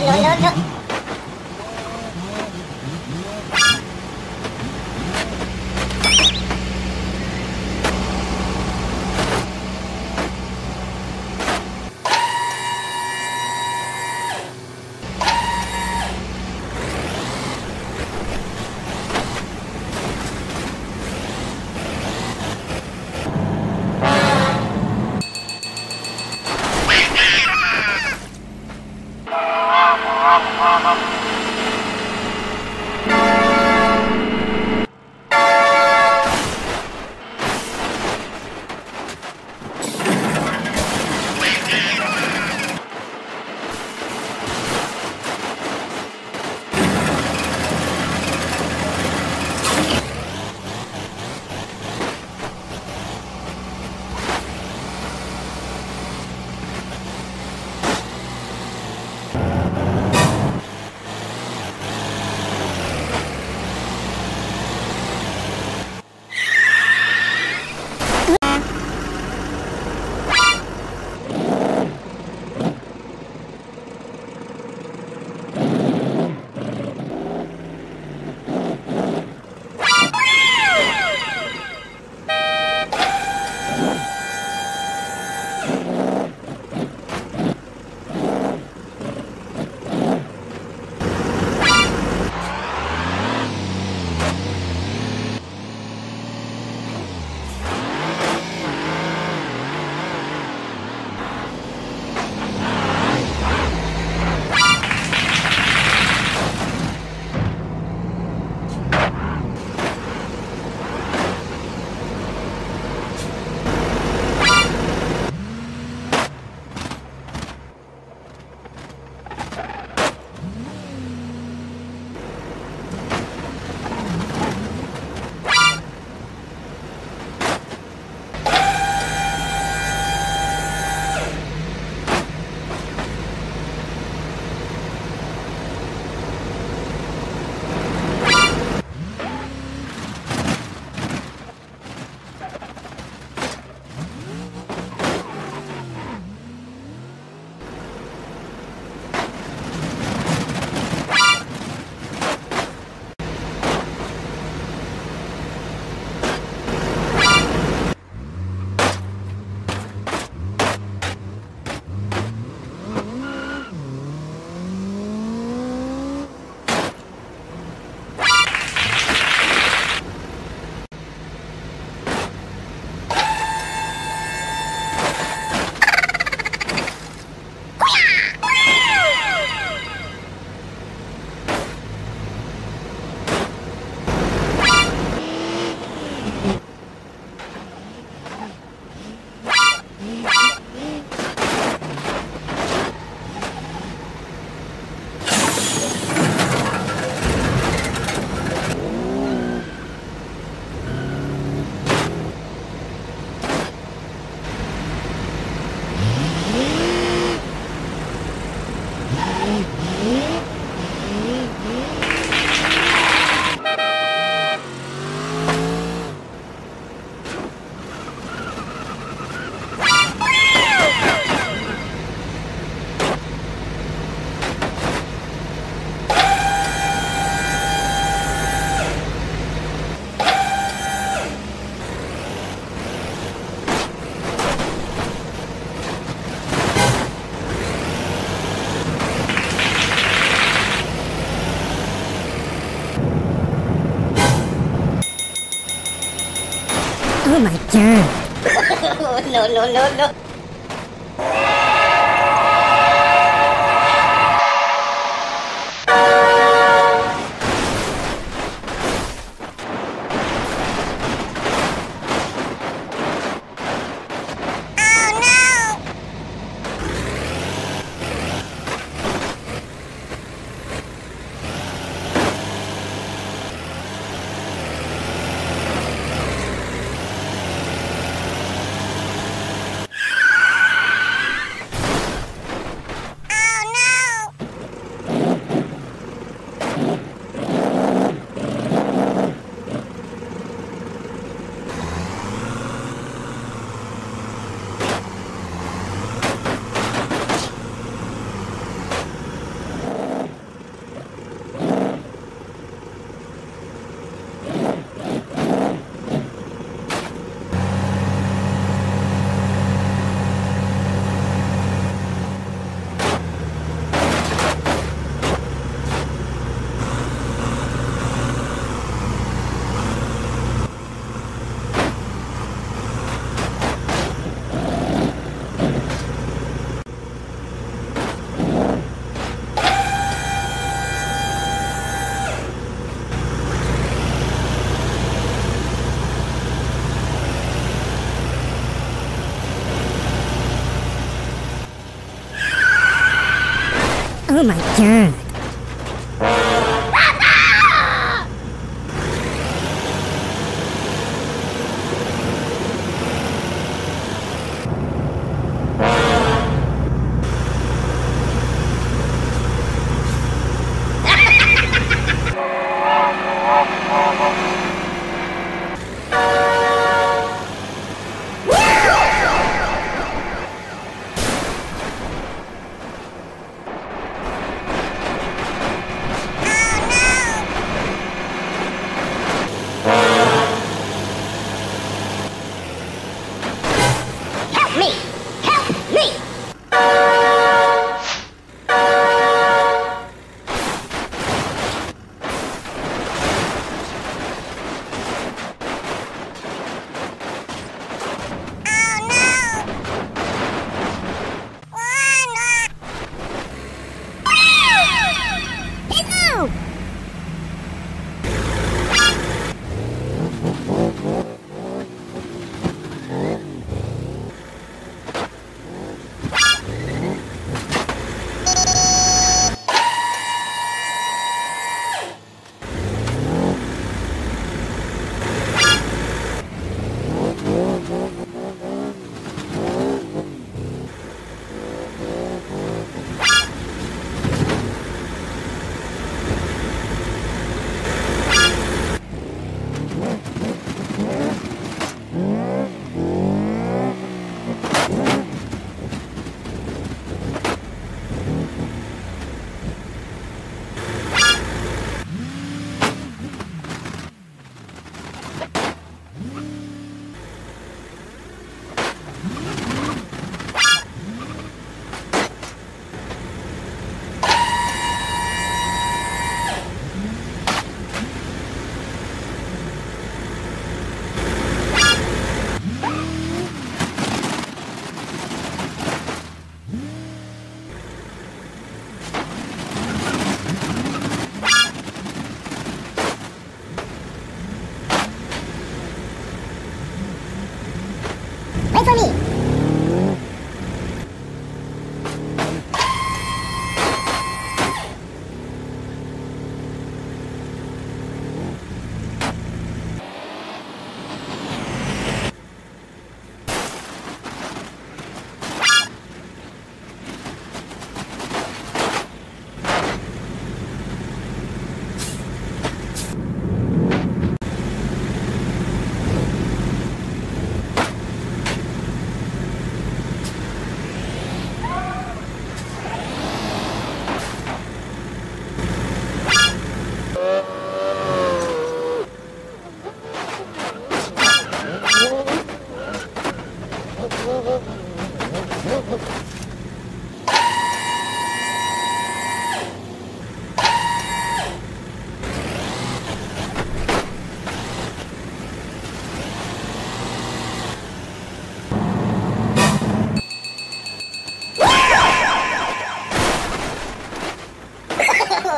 no. Oh my god. No. Oh my god.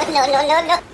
No, no, no, no.